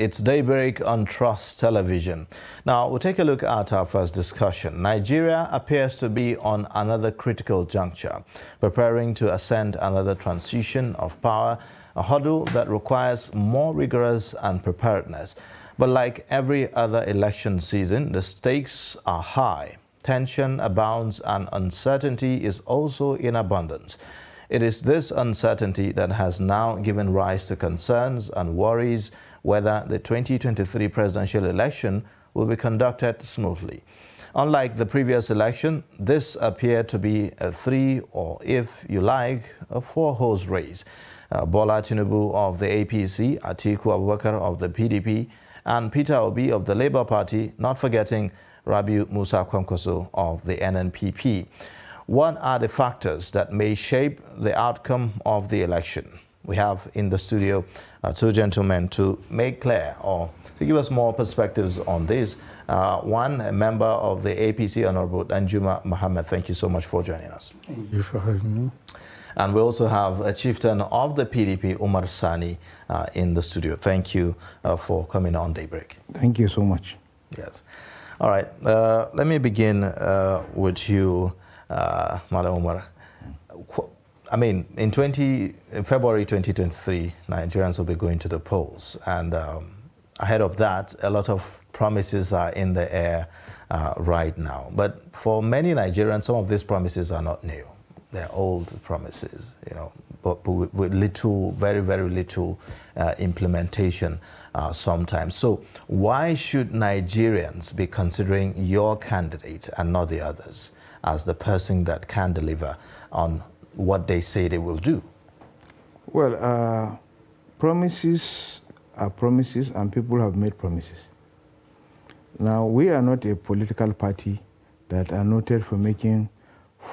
It's Daybreak on Trust Television. Now, we'll take a look at our first discussion. Nigeria appears to be on another critical juncture, preparing to ascend another transition of power, a hurdle that requires more rigorous and preparedness. But like every other election season, the stakes are high. Tension abounds and uncertainty is also in abundance. It is this uncertainty that has now given rise to concerns and worries whether the 2023 presidential election will be conducted smoothly. Unlike the previous election, this appeared to be a three, or if you like, a four-horse race. Bola Tinubu of the APC, Atiku Abubakar of the PDP, and Peter Obi of the Labour Party, not forgetting Rabiu Musa Kwankwaso of the NNPP. What are the factors that may shape the outcome of the election? We have in the studio two gentlemen to make clear or to give us more perspectives on this. One, a member of the APC, Honorable Juma Mohammed. Thank you so much for joining us. Thank you for having me. And we also have a chieftain of the PDP, Umar Sani, in the studio. Thank you for coming on Daybreak. Thank you so much. Yes. All right. Let me begin with you. Madam Omar, I mean, in February 2023, Nigerians will be going to the polls. And ahead of that, a lot of promises are in the air right now. But for many Nigerians, some of these promises are not new. They're old promises, you know, but with little, very, very little implementation sometimes. So why should Nigerians be considering your candidate and not the others as the person that can deliver on what they say they will do? Well, promises are promises, and people have made promises. Now, we are not a political party that are noted for making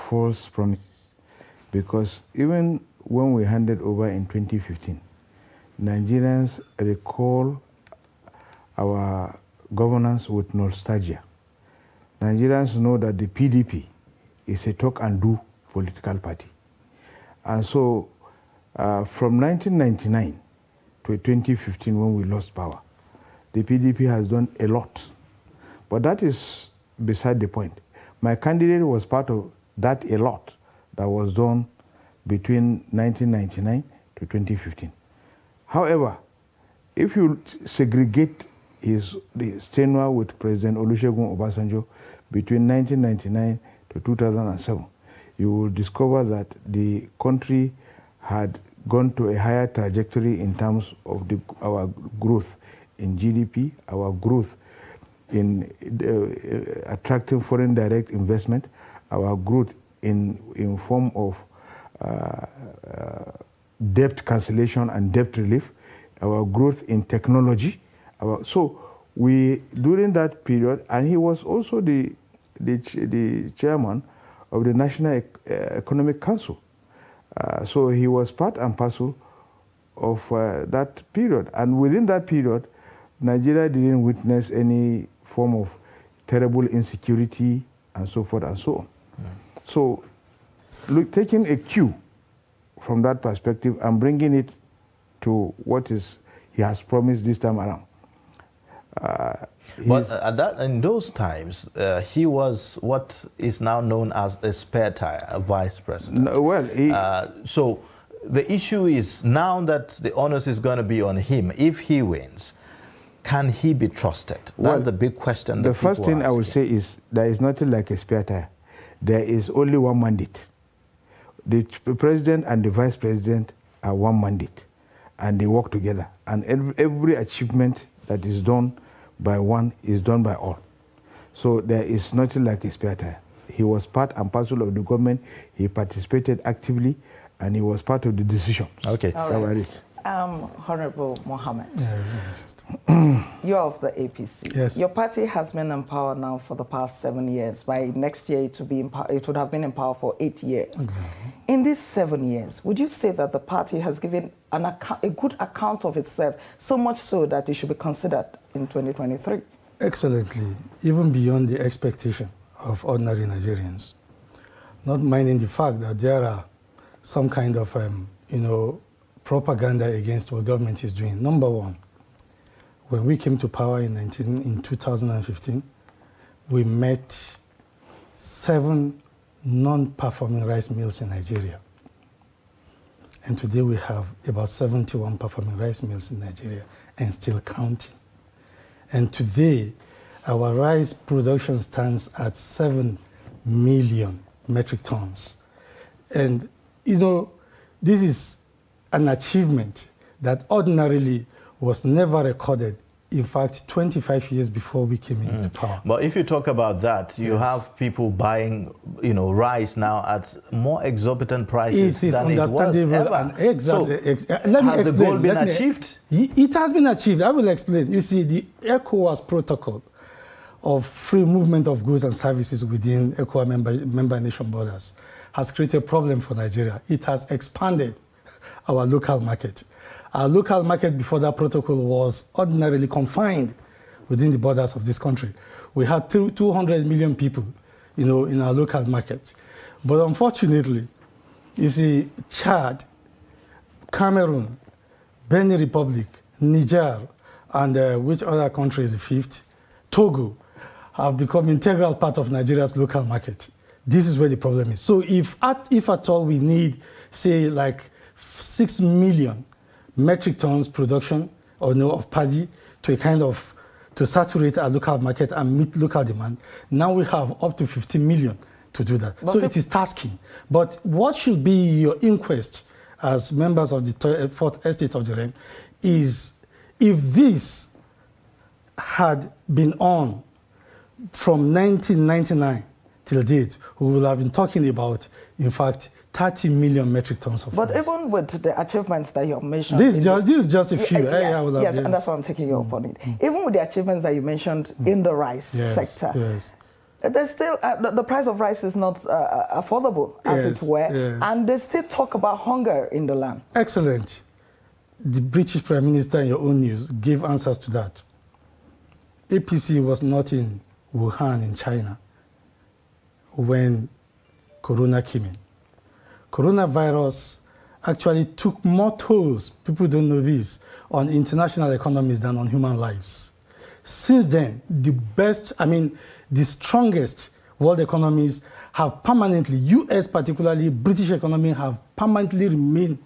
false promises, because even when we handed over in 2015, Nigerians recall our governance with nostalgia. Nigerians know that the PDP is a talk-and-do political party. And so from 1999 to 2015, when we lost power, the PDP has done a lot. But that is beside the point. My candidate was part of that a lot that was done between 1999 to 2015. However, if you segregate his tenure with President Olusegun Obasanjo between 1999 to 2007, you will discover that the country had gone to a higher trajectory in terms of our growth in GDP, our growth in attracting foreign direct investment, our growth in form of debt cancellation and debt relief, our growth in technology. So during that period, and he was also the chairman of the National Economic Council. So he was part and parcel of that period. And within that period, Nigeria didn't witness any form of terrible insecurity and so forth and so on. Yeah. So look, taking a cue from that perspective and bringing it to what he has promised this time around. But in those times, he was what is now known as a spare tire, a vice president. No, well, so the issue is now that the onus is going to be on him. If he wins, can he be trusted? That's the big question. The first thing I will say is there is nothing like a spare tire. There is only one mandate. The president and the vice president are one mandate, and they work together. And every achievement that is done by one is done by all. So there is nothing like a spare tire. He was part and parcel of the government. He participated actively, and he was part of the decisions. Okay, that was it. Honorable Mohammed, yes, you're of the APC. Yes. Your party has been in power now for the past 7 years. By next year, it would have been in power for 8 years. Exactly. In these 7 years, would you say that the party has given a good account of itself, so much so that it should be considered in 2023? Excellently, even beyond the expectation of ordinary Nigerians. Not minding the fact that there are some kind of, you know, propaganda against what government is doing. Number one, When we came to power in 2015, we met 7 non-performing rice mills in Nigeria. And today we have about 71 performing rice mills in Nigeria and still counting. And today, our rice production stands at 7 million metric tons. And, you know, this is an achievement that ordinarily was never recorded, in fact, 25 years before we came into power. But if you talk about that, you have people buying, you know, rice now at more exorbitant prices than it was ever. It is understandable and exactly. So, has the goal been achieved? It has been achieved. I will explain. You see, the ECOWAS protocol of free movement of goods and services within ECOWAS member nation borders has created a problem for Nigeria. It has expanded our local market. Our local market before that protocol was ordinarily confined within the borders of this country. We had 200 million people, you know, in our local market. But unfortunately, you see, Chad, Cameroon, Benin Republic, Niger, and which other country is the fifth? Togo, have become integral part of Nigeria's local market. This is where the problem is. So if at all we need, say, like 6 million metric tons production or no of paddy to saturate our local market and meet local demand. Now we have up to 50 million to do that. But so it is tasking. But what should be your inquest as members of the fourth estate of the realm is if this had been on from 1999 till date, we will have been talking about, in fact, 30 million metric tons of rice. Even with the achievements that you mentioned... This is just a few. Yes, and that's why I'm taking you up on it. Even with the achievements that you mentioned in the rice sector, there's still, the price of rice is not affordable, as it were, and they still talk about hunger in the land. Excellent. The British Prime Minister, in your own news, gave answers to that. APC was not in Wuhan, in China, when Corona came in. Coronavirus actually took more tolls, people don't know this, on international economies than on human lives. Since then, the strongest world economies have permanently, US particularly, British economy have permanently remained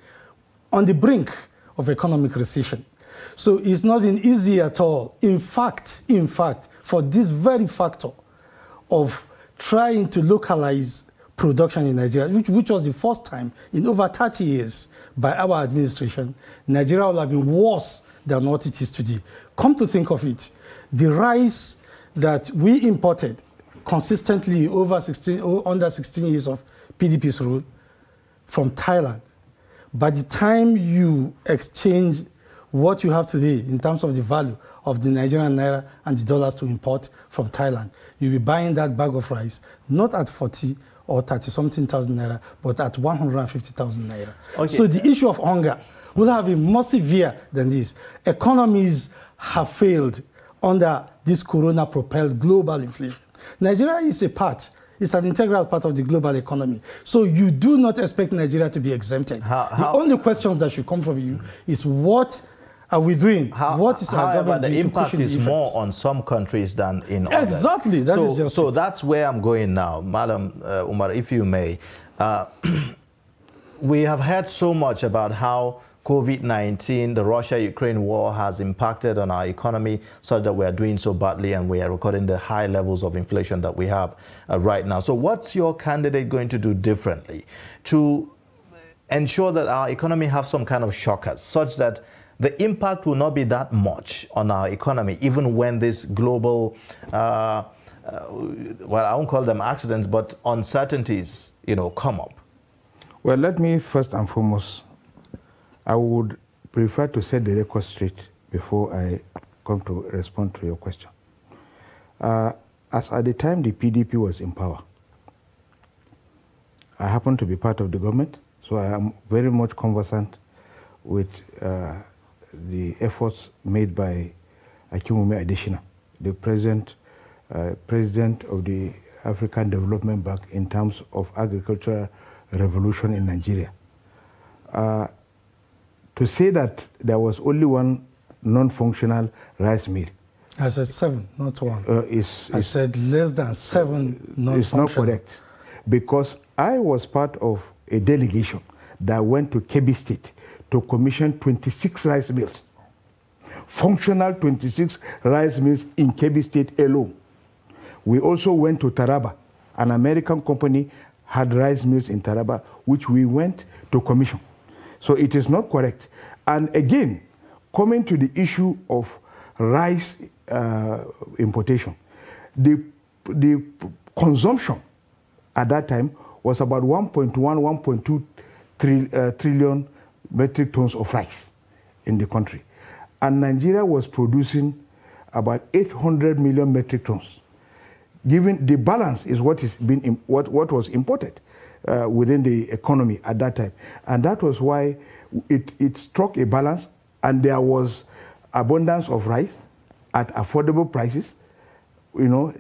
on the brink of economic recession. So it's not been easy at all. In fact, for this very factor of trying to localize production in Nigeria, which was the first time in over 30 years by our administration, Nigeria will have been worse than what it is today. Come to think of it, the rice that we imported consistently under 16 years of PDP's rule from Thailand, by the time you exchange what you have today in terms of the value of the Nigerian naira and the dollars to import from Thailand, you'll be buying that bag of rice not at 40, or 30-something thousand naira, but at 150,000 naira. Okay. So the issue of hunger will have been more severe than this. Economies have failed under this corona-propelled global inflation. Nigeria is it's an integral part of the global economy. So you do not expect Nigeria to be exempted. The only questions that should come from you is what are we doing? However, the impact is more on some countries than in others. Exactly. So that's where I'm going now. Madam Umar, if you may. We have heard so much about how COVID-19, the Russia-Ukraine war has impacted on our economy such that we are doing so badly and we are recording the high levels of inflation that we have right now. So what's your candidate going to do differently to ensure that our economy has some kind of shockers such that the impact will not be that much on our economy, even when this global, well, I won't call them accidents, but uncertainties, you know, come up? Well, let me first and foremost, I would prefer to set the record straight before I come to respond to your question. As at the time the PDP was in power, I happen to be part of the government, so I am very much conversant with the efforts made by Akinwumi Adesina, the president of the African Development Bank, in terms of agricultural revolution in Nigeria. To say that there was only one non-functional rice mill. I said 7, not 1. I said less than 7 non-functional. It's not correct. Because I was part of a delegation that went to Kebbi State to commission 26 rice mills. Functional 26 rice mills in Kebbi State alone. We also went to Taraba. An American company had rice mills in Taraba, which we went to commission. So it is not correct. And again, coming to the issue of rice importation, the consumption at that time was about 1.2 trillion metric tons of rice in the country. And Nigeria was producing about 800 million metric tons. Given the balance is what is being what was imported within the economy at that time, and that was why it struck a balance, and there was abundance of rice at affordable prices. You know,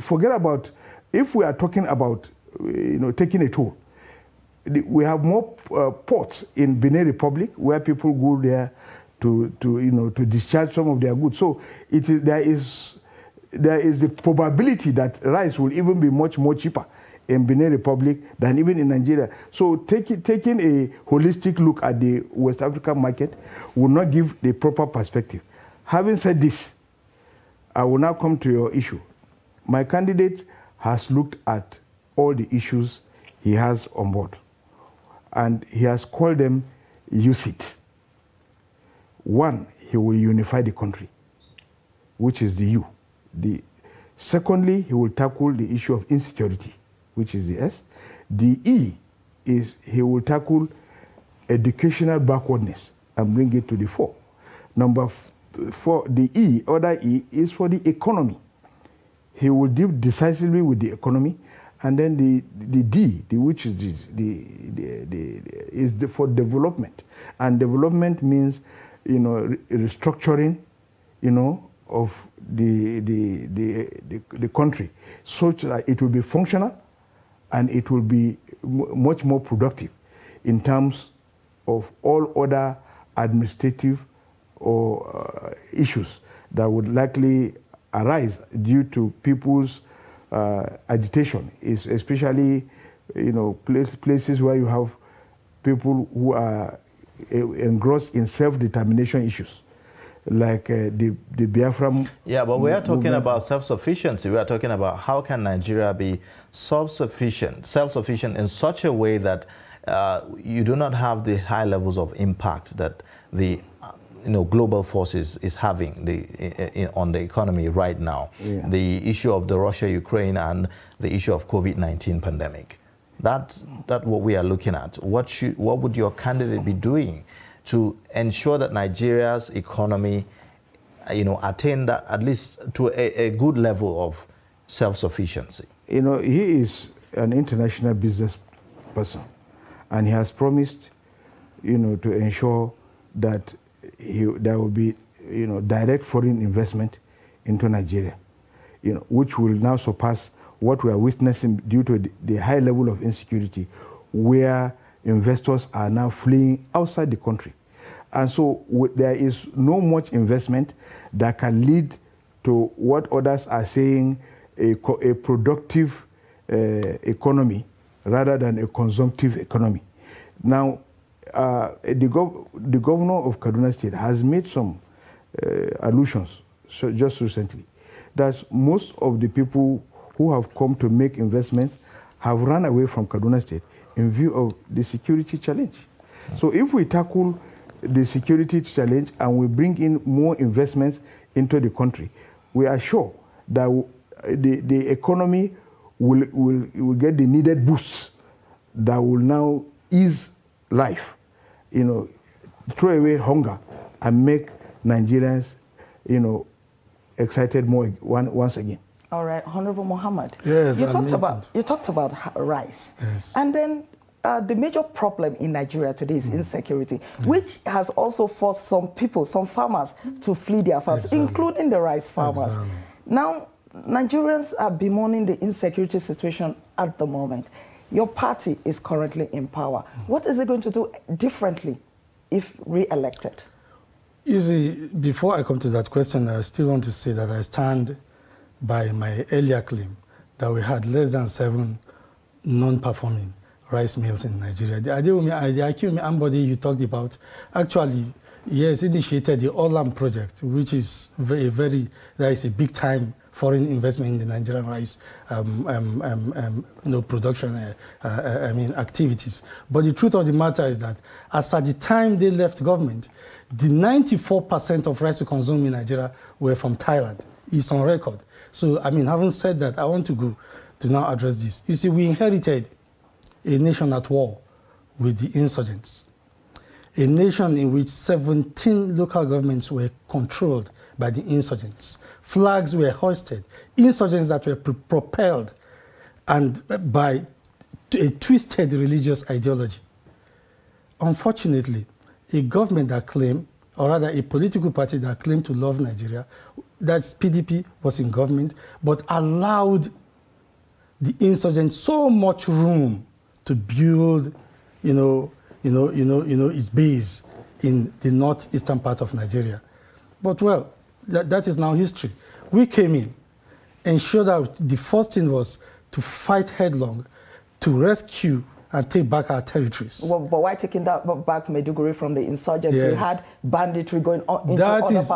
forget about if we are talking about taking a toll. We have more ports in Benin Republic where people go there to discharge some of their goods. So it is there is the probability that rice will even be much more cheaper in Benin Republic than even in Nigeria. So taking a holistic look at the West African market will not give the proper perspective. Having said this, I will now come to your issue. My candidate has looked at all the issues he has on board, and he has called them UCIT. One, he will unify the country, which is the U. Secondly, he will tackle the issue of insecurity, which is the S. The E is he will tackle educational backwardness and bring it to the fore. Number four, the E, other E, is for the economy. He will deal decisively with the economy. And then the D, which is for development. And development means, restructuring, of the country, such that it will be functional and it will be much more productive in terms of all other administrative or issues that would likely arise due to people's agitation, especially places where you have people who are engrossed in self-determination issues. Like the Biafra. Yeah, but we are talking about self-sufficiency. We are talking about how can Nigeria be self-sufficient in such a way that you do not have the high levels of impact that the global forces is having on the economy right now. Yeah. The issue of the Russia-Ukraine and the issue of COVID-19 pandemic. That's what we are looking at. What would your candidate be doing to ensure that Nigeria's economy, attain that at least to a good level of self-sufficiency? He is an international business person, and he has promised, to ensure that there will be, direct foreign investment into Nigeria, which will now surpass what we are witnessing due to the high level of insecurity, where investors are now fleeing outside the country. And so there is no much investment that can lead to what others are saying, a productive economy rather than a consumptive economy. Now, the governor of Kaduna State has made some allusions just recently that most of the people who have come to make investments have run away from Kaduna State in view of the security challenge. So if we tackle the security challenge and we bring in more investments into the country, we are sure that the economy will get the needed boost that will now ease life, throw away hunger and make Nigerians, excited more once again. All right, Honorable Mohammed. Yes, you talked about rice. Yes. And then the major problem in Nigeria today is insecurity, which has also forced some people, some farmers, to flee their farms, including the rice farmers. Now, Nigerians are bemoaning the insecurity situation at the moment. Your party is currently in power. What is it going to do differently if re-elected? You see, before I come to that question, I still want to say that I stand by my earlier claim that we had less than 7 non-performing rice mills in Nigeria. The Akinwumi Ambodi you talked about actually, yes, initiated the Olam project, which is a big time foreign investment in the Nigerian rice production activities. But the truth of the matter is that as at the time they left government, the 94% of rice we consume in Nigeria were from Thailand. It's on record. So, I mean, having said that, I want to go to now address this. You see, we inherited a nation at war with the insurgents, a nation in which 17 local governments were controlled by the insurgents. Flags were hoisted, insurgents that were propelled and by a twisted religious ideology. Unfortunately, a government that claimed, or rather a political party that claimed to love Nigeria, that's PDP, was in government, but allowed the insurgents so much room to build, its base in the northeastern part of Nigeria. But well, that is now history. We came in, ensured that the first thing was to fight headlong, to rescue and take back our territories. But why taking back Maiduguri from the insurgents? Yes. We had banditry going on into other parts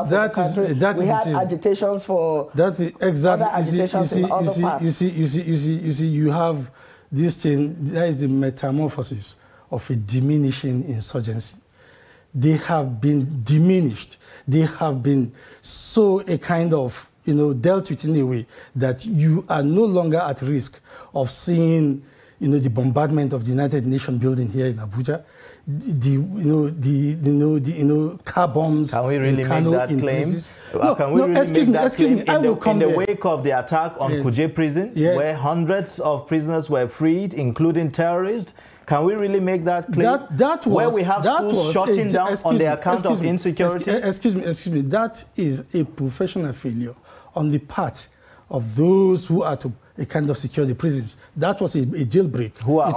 of the country. We had agitations for other agitations in other parts. You have this thing. That is the metamorphosis of a diminishing insurgency. They have been diminished. They have been so a kind of, dealt with in a way that you are no longer at risk of seeing, the bombardment of the United Nations building here in Abuja, car bombs. Can we really make that claim? Excuse me, I will come. In the wake of the attack on Kuje prison, where hundreds of prisoners were freed, including terrorists, can we really make that claim? Where we have schools shutting down on the account of insecurity? Excuse me. That is a professional failure on the part of those who are to kind of secure the prisons. That was a jailbreak. Who are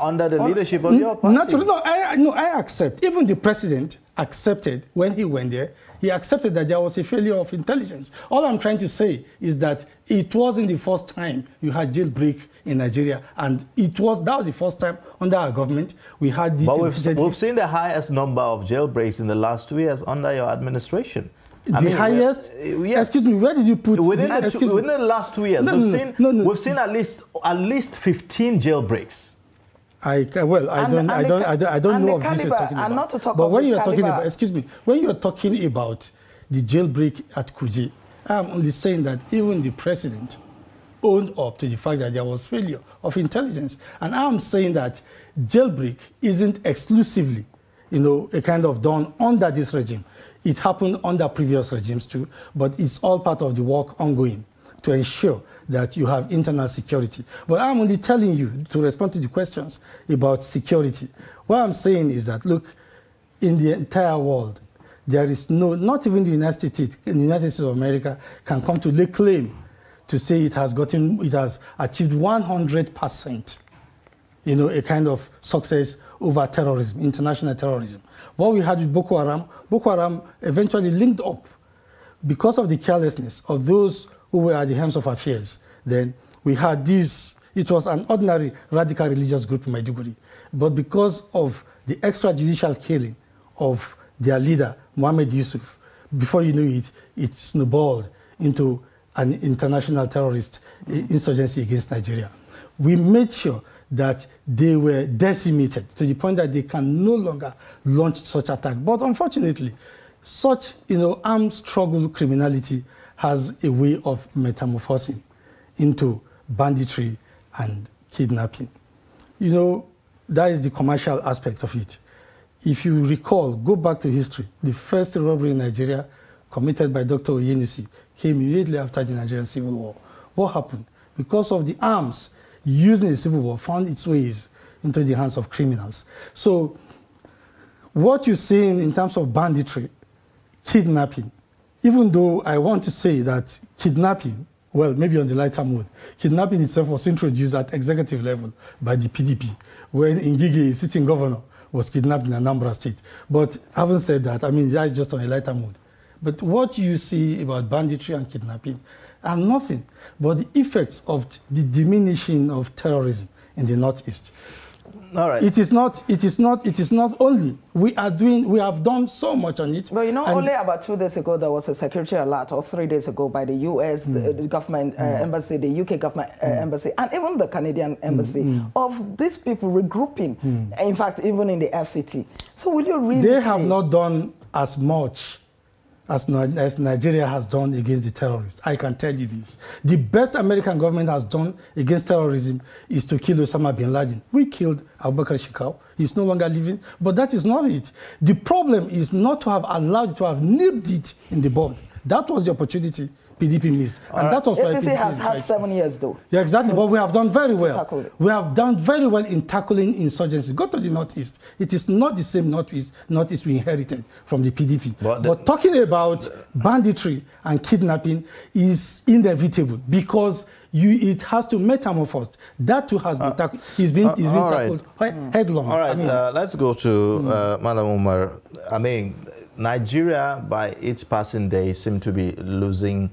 under the leadership of your party? Naturally, no, I accept. Even the president accepted when he went there. He accepted that there was a failure of intelligence. All I'm trying to say is that it wasn't the first time you had jailbreak in Nigeria, and that was the first time under our government we had this. But we've seen the highest number of jailbreaks in the last 2 years under your administration. Within the last two years, we've seen at least 15 jailbreaks. Well, I don't know of this you're talking about. But when you are talking about the jailbreak at Kuje, I'm only saying that even the president owned up to the fact that there was failure of intelligence, and I'm saying that jailbreak isn't exclusively, a kind of done under this regime. It happened under previous regimes too, but it's all part of the work ongoing to ensure that you have internal security. But I'm only telling you to respond to the questions about security. What I'm saying is that, look, in the entire world, there is not even the United States of America can come to lay claim to say it has achieved 100%, a kind of success over terrorism, international terrorism. What we had with Boko Haram eventually linked up because of the carelessness of those who were at the helm of affairs. Then we had this, it was an ordinary radical religious group in Maiduguri, but because of the extrajudicial killing of their leader, Muhammad Yusuf, before you knew it, it snowballed into an international terrorist insurgency against Nigeria. We made sure that they were decimated to the point that they can no longer launch such attack. But unfortunately, such armed struggle criminality has a way of metamorphosing into banditry and kidnapping. That is the commercial aspect of it. If you recall, go back to history, the first robbery in Nigeria committed by Dr. Oyenusi came immediately after the Nigerian Civil War. What happened? Because of the arms used in the Civil War found its ways into the hands of criminals. So what you're seeing in terms of banditry, kidnapping, even though I want to say that kidnapping, well, maybe on the lighter mode, kidnapping itself was introduced at executive level by the PDP when Ngige, sitting governor, was kidnapped in Anambra State. But having said that, I mean, that's just on a lighter mood. But what you see about banditry and kidnapping are nothing but the effects of the diminishing of terrorism in the Northeast. All right. It is not only we have done so much on it. But you know, only about 2 days ago there was a security alert, or 3 days ago, by the US the government embassy, the UK government embassy, and even the Canadian embassy of these people regrouping. In fact, even in the FCT. So will you really? They have not done as much as Nigeria has done against the terrorists. I can tell you this. The best American government has done against terrorism is to kill Osama bin Laden. We killed Abubakar Shekau. He's no longer living. But that is not it. The problem is not to have allowed, to have nipped it in the bud. That was the opportunity PDP missed. And that was why APC has had 7 years, though. Yeah, exactly. But we have done very well. We have done very well in tackling insurgency. Go to the Northeast. It is not the same Northeast we inherited from the PDP. But talking about banditry and kidnapping is inevitable, because it has to metamorphose. That too has been tackled. He's been tackled headlong. All right, I mean, let's go to Madam Umar. I mean, Nigeria, by its passing day, seems to be losing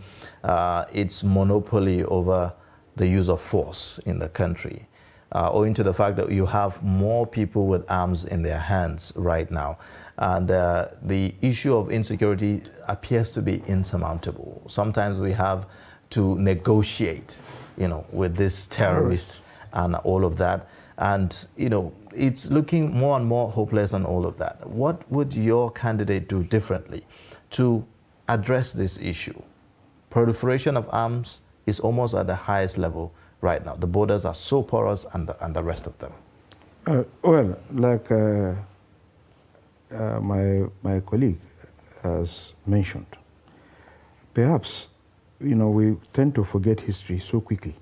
its monopoly over the use of force in the country, owing to the fact that you have more people with arms in their hands right now. And the issue of insecurity appears to be insurmountable. Sometimes we have to negotiate, you know, with this terrorist and all of that. And, you know, it's looking more and more hopeless and all of that. What would your candidate do differently to address this issue? Proliferation of arms is almost at the highest level right now. The borders are so porous, and the rest of them. Well, like my colleague has mentioned, perhaps, you know, we tend to forget history so quickly,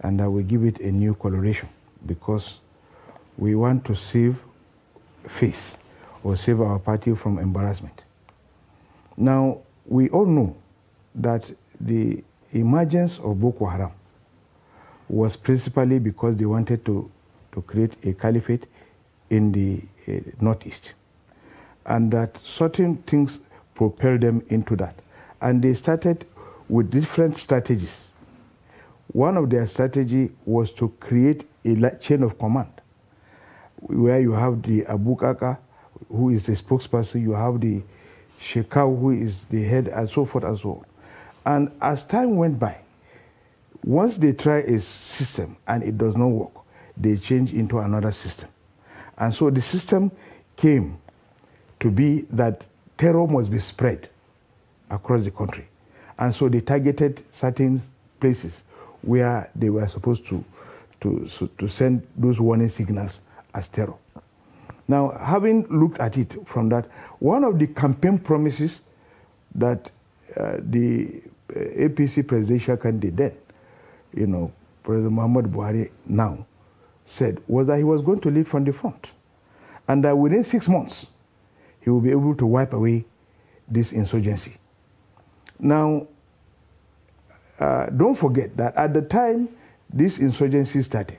and that we give it a new coloration because we want to save face or save our party from embarrassment. Now, we all know that the emergence of Boko Haram was principally because they wanted to create a caliphate in the Northeast, and that certain things propelled them into that. And they started with different strategies. One of their strategy was to create a chain of command, where you have the Abubakar, who is the spokesperson, you have the Shekau, who is the head, and so forth and so on. And as time went by, once they try a system and it does not work, they change into another system. And so the system came to be that terror must be spread across the country. And so they targeted certain places where they were supposed to send those warning signals as terror. Now, having looked at it from that, one of the campaign promises that the APC presidential candidate then, you know, President Muhammad Buhari now, said was that he was going to lead from the front, and that within 6 months, he will be able to wipe away this insurgency. Now, don't forget that at the time this insurgency started,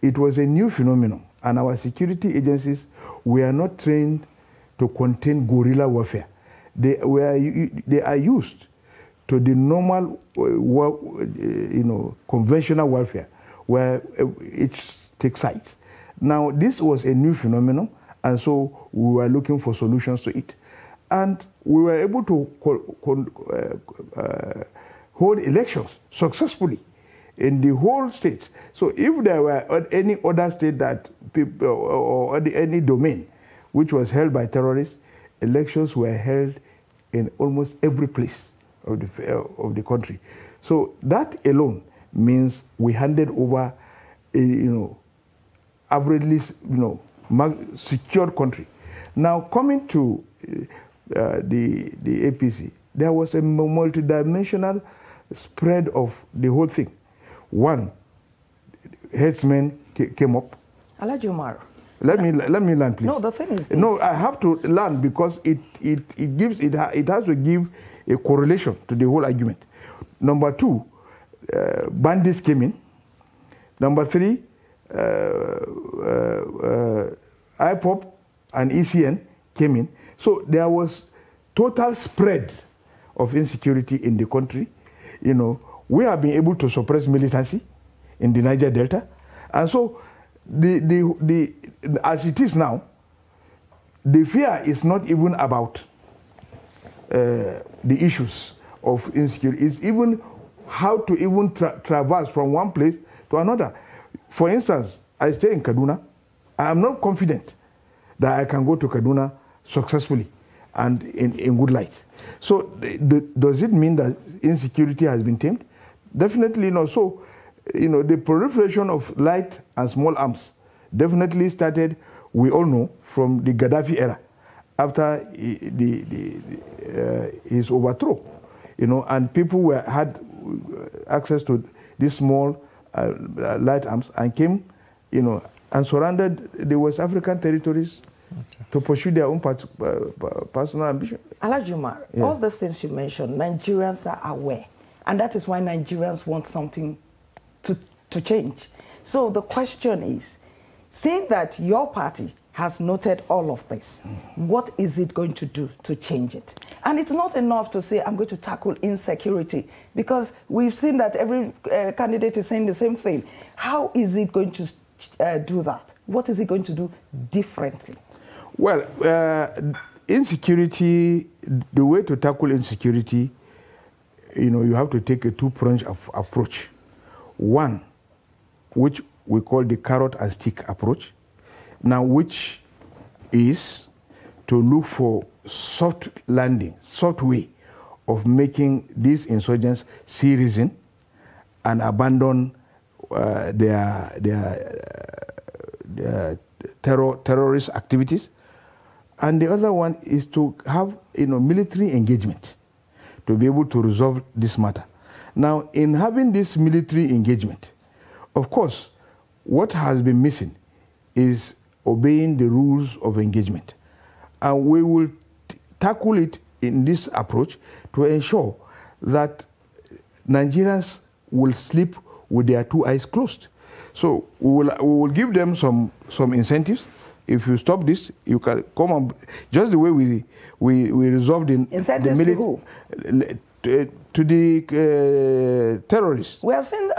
it was a new phenomenon, and our security agencies were not trained to contain guerrilla warfare. They are used to the normal, you know, conventional warfare, where each takes sides. Now, this was a new phenomenon, and so we were looking for solutions to it. And we were able to hold elections successfully in the whole state. So if there were any other state that people, or any domain which was held by terrorists, elections were held in almost every place of the country. So that alone means we handed over a, you know, averagely, you know, secured country. Now, coming to the APC, there was a multidimensional spread of the whole thing. One, headsmen came up. Alaji Umar, let me learn, please. No, the thing is this. No, I have to learn, because it has to give a correlation to the whole argument. Number two, bandits came in. Number three, IPOP and ECN came in. So there was total spread of insecurity in the country. You know, we have been able to suppress militancy in the Niger Delta. And so as it is now, the fear is not even about the issues of insecurity. It's even how to even traverse from one place to another. For instance, I stay in Kaduna. I am not confident that I can go to Kaduna successfully and in good light. So does it mean that insecurity has been tamed? Definitely not. So, you know, the proliferation of light and small arms definitely started, we all know, from the Gaddafi era, after his overthrow, you know, and people had access to these small light arms and came, you know, and surrounded the West African territories. Okay. To pursue their own personal ambition. Alhaji Umar, yeah. All the things you mentioned, Nigerians are aware. And that is why Nigerians want something to change. So the question is, seeing that your party has noted all of this, what is it going to do to change it? And it's not enough to say, I'm going to tackle insecurity, because we've seen that every candidate is saying the same thing. How is it going to do that? What is it going to do differently? Well, insecurity, the way to tackle insecurity, you know, you have to take a two-pronged approach. One, which we call the carrot and stick approach, now, which is to look for soft landing, soft way of making these insurgents see reason and abandon their terrorist activities. And the other one is to have, you know, military engagement to be able to resolve this matter. Now, in having this military engagement, of course, what has been missing is obeying the rules of engagement. And we will tackle it in this approach to ensure that Nigerians will sleep with their two eyes closed. So we will give them some incentives. If you stop this, you can come and just the way we resolved in incentives the military to the terrorists. We have seen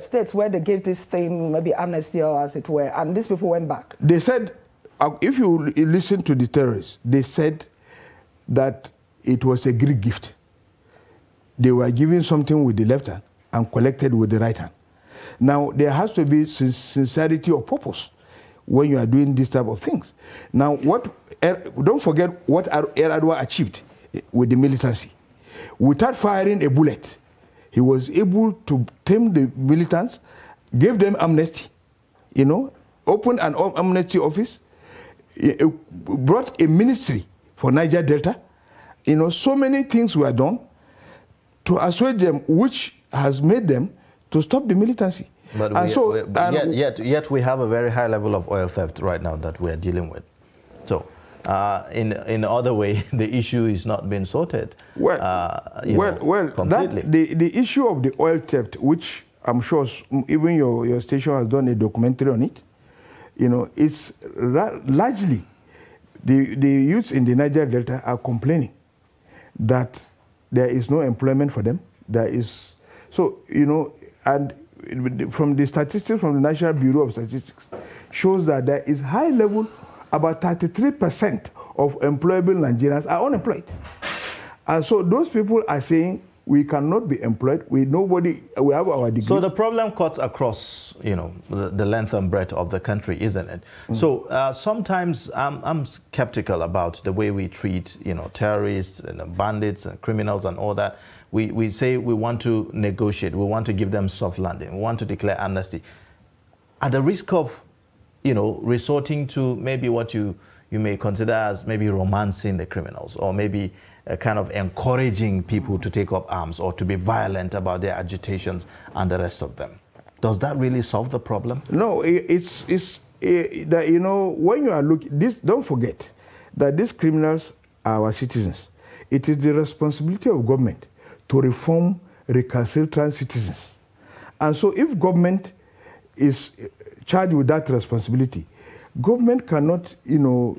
states where they gave this thing maybe amnesty or as it were, and these people went back. They said, if you listen to the terrorists, they said that it was a Greek gift. They were given something with the left hand and collected with the right hand. Now, there has to be sincerity of purpose when you are doing this type of things. Now, don't forget what Yar'Adua achieved with the militancy. Without firing a bullet, he was able to tame the militants, gave them amnesty, you know, opened an amnesty office, brought a ministry for Niger Delta. You know, so many things were done to assuage them, which has made them to stop the militancy. But yet we have a very high level of oil theft right now that we are dealing with. So, in other way, the issue is not being sorted. Well, completely. The issue of the oil theft, which I'm sure even your station has done a documentary on it, you know, it's largely the youths in the Niger Delta are complaining that there is no employment for them. There is, so you know, and from the statistics from the National Bureau of Statistics shows that there is high level, about 33% of employable Nigerians are unemployed. And so those people are saying, we cannot be employed, we have our degrees. So the problem cuts across, you know, the length and breadth of the country, isn't it? Mm. So sometimes I'm skeptical about the way we treat, you know, terrorists and bandits and criminals and all that. We say we want to negotiate, we want to give them soft landing, we want to declare amnesty. At the risk of, you know, resorting to maybe what you may consider as maybe romancing the criminals, or maybe kind of encouraging people to take up arms or to be violent about their agitations and the rest of them. Does that really solve the problem? No, it's that, you know, when you are looking, don't forget that these criminals are our citizens. It is the responsibility of government to reform recalcitrant citizens. And so if government is charged with that responsibility, Government cannot, you know,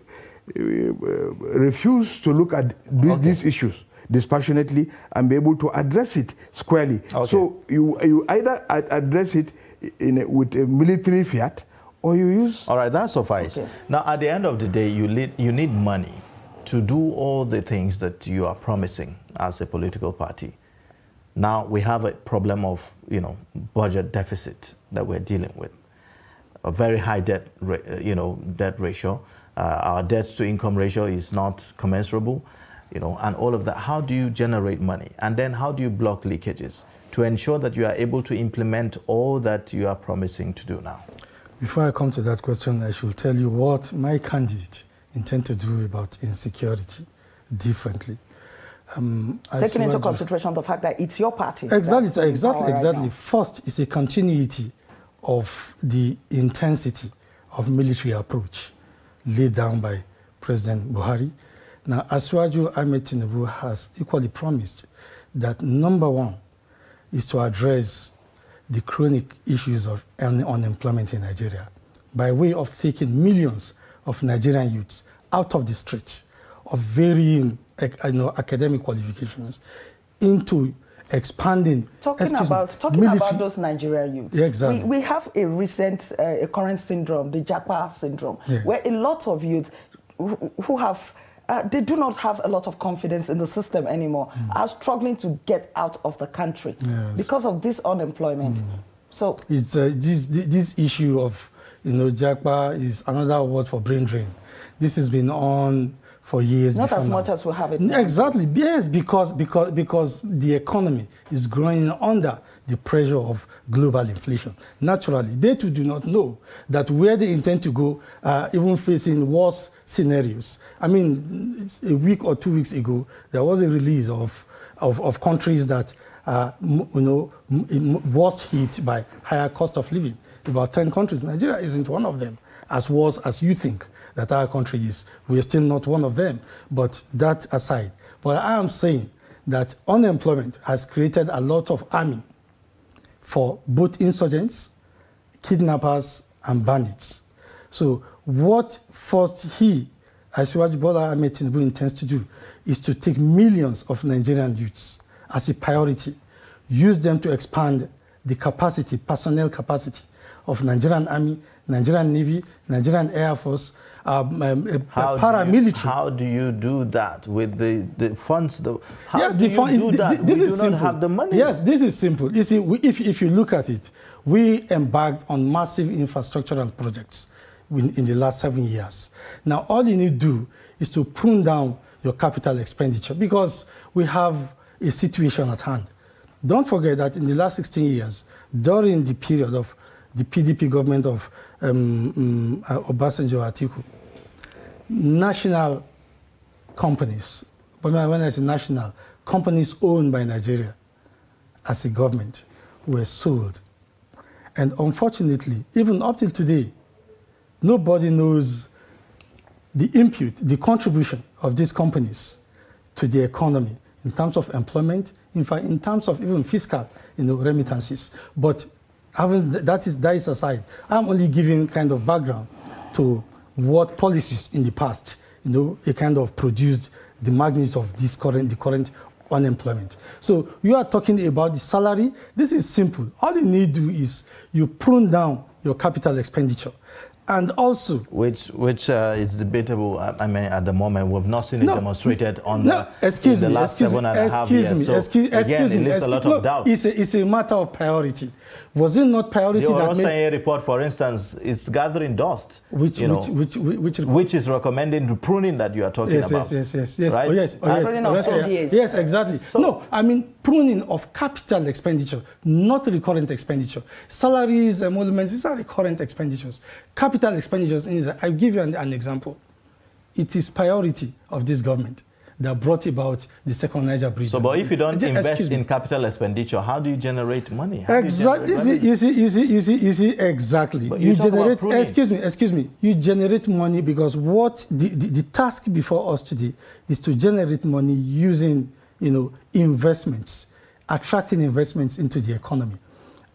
refuse to look at these issues dispassionately and be able to address it squarely. Okay. So you either address it in a, with a military fiat, or you use. All right, that suffices. Okay. Now, at the end of the day, you need money to do all the things that you are promising as a political party. Now we have a problem of, you know, budget deficit that we're dealing with, a very high debt, you know, debt ratio. Our debt to income ratio is not commensurable, you know, and all of that. How do you generate money? And then how do you block leakages to ensure that you are able to implement all that you are promising to do now? Before I come to that question, I should tell you what my candidate intends to do about insecurity differently. Taking into consideration the fact that it's your party. Exactly, exactly, exactly. Right. First, it's a continuity of the intensity of military approach laid down by President Buhari. Now, Asiwaju Ahmed Tinubu has equally promised that number one is to address the chronic issues of unemployment in Nigeria by way of taking millions of Nigerian youths out of the streets of varying, you know, academic qualifications into expanding. Talking about those Nigerian youth. Yeah, exactly. We have a recent, a current syndrome, the JAPA syndrome, yes, where a lot of youth who have, they do not have a lot of confidence in the system anymore, are struggling to get out of the country, yes, because of this unemployment. So it's this issue of, you know, JAPA is another word for brain drain. This has been on for years. Not as much as we have it now. Exactly. Yes, because the economy is growing under the pressure of global inflation. Naturally, they too do not know that where they intend to go are even facing worse scenarios. I mean, a week or 2 weeks ago, there was a release of countries that are, you know, worst hit by higher cost of living. About 10 countries. Nigeria isn't one of them, as worse as you think that our country is. We are still not one of them. But that aside, but I am saying that unemployment has created a lot of army for both insurgents, kidnappers, and bandits. So what first he, Asiwaju Bola Ahmed Tinubu, intends to do is to take millions of Nigerian youths as a priority, use them to expand the capacity, personnel capacity, of Nigerian Army, Nigerian Navy, Nigerian Air Force, paramilitary. How do you do that with the funds? Yes, this is simple. You see, if you look at it, we embarked on massive infrastructural projects in the last 7 years. Now, all you need to do is to prune down your capital expenditure because we have a situation at hand. Don't forget that in the last 16 years, during the period of the PDP government of Obasanjo Atiku, national companies, but when I say national, companies owned by Nigeria as a government were sold. And unfortunately, even up till today, nobody knows the impute, the contribution of these companies to the economy in terms of employment, in fact, in terms of even fiscal, you know, remittances. But that is aside. I'm only giving kind of background to what policies in the past, you know, it kind of produced the magnitude of this current unemployment. So you are talking about the salary. This is simple. All you need to do is you prune down your capital expenditure. And also, which is debatable. I mean, at the moment, we've not seen it demonstrated on the last 7.5 years. So again, it leaves a lot of doubt. It's a matter of priority. Was it not priority? The Orosanye report, for instance, is gathering dust, which is recommending the pruning that you are talking about. Yes, exactly. So, no, I mean pruning of capital expenditure, not recurrent expenditure. Salaries, emoluments, these are recurrent expenditures. Capital expenditures, I'll give you an example. It is priority of this government that brought about the second Niger bridge. So, but if you don't invest in capital expenditure, how do you generate money? Exactly. Exactly. You generate, excuse me. You generate money because what the task before us today is to generate money using, you know, investments, attracting investments into the economy.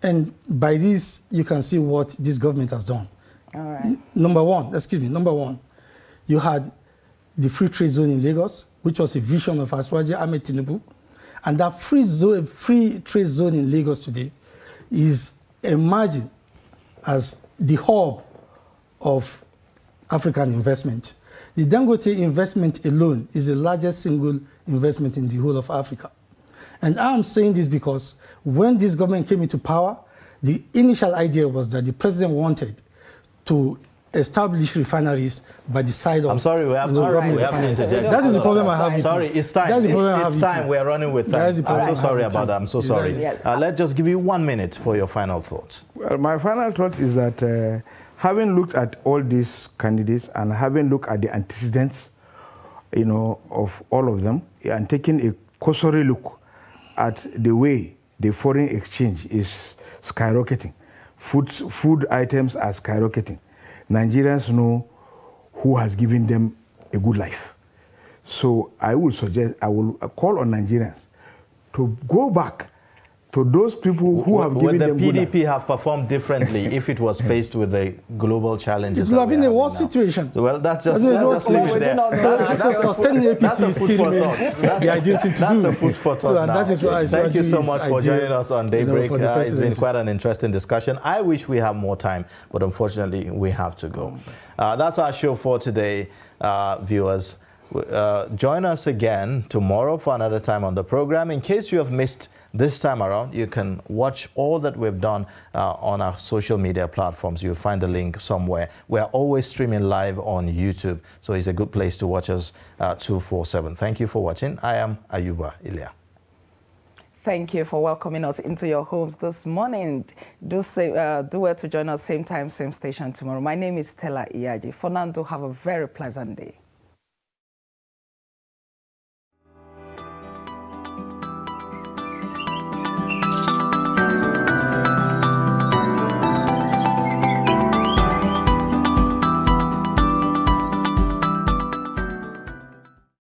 And by this, you can see what this government has done All right. Number one, you had the free trade zone in Lagos, which was a vision of Asiwaju Ahmed Tinubu. And that free trade zone in Lagos today is emerging as the hub of African investment. The Dangote investment alone is the largest single investment in the whole of Africa. And I'm saying this because when this government came into power, the initial idea was that the president wanted to establish refineries by the side of... I'm sorry, we have to interject. That is the problem I have with you. Sorry, it's time. It's time. We're running with time. I'm so sorry about that. I'm so sorry. Let's just give you 1 minute for your final thoughts. Well, my final thought is that having looked at all these candidates and having looked at the antecedents, you know, of all of them, and taking a cursory look at the way the foreign exchange is skyrocketing, food items are skyrocketing, Nigerians know who has given them a good life. So I will suggest, I will call on Nigerians to go back to those people who have given them good life. Would the PDP have performed differently if it was faced with the global challenges? It would have been a worse situation. Well, that's just leave it there. So sustaining APC still remains the ideal thing to do. That's a food for thought now. Thank you so much for joining us on Daybreak. It's been quite an interesting discussion. I wish we had more time, but unfortunately, we have to go. That's our show for today, viewers. Join us again tomorrow for another time on the program. In case you have missed this time around, you can watch all that we've done on our social media platforms. You'll find the link somewhere. We're always streaming live on YouTube, so it's a good place to watch us 24/7. Thank you for watching. I am Ayuba Ilya. Thank you for welcoming us into your homes this morning. Do well to join us same time, same station tomorrow. My name is Stella Iyaji. For now, do have a very pleasant day.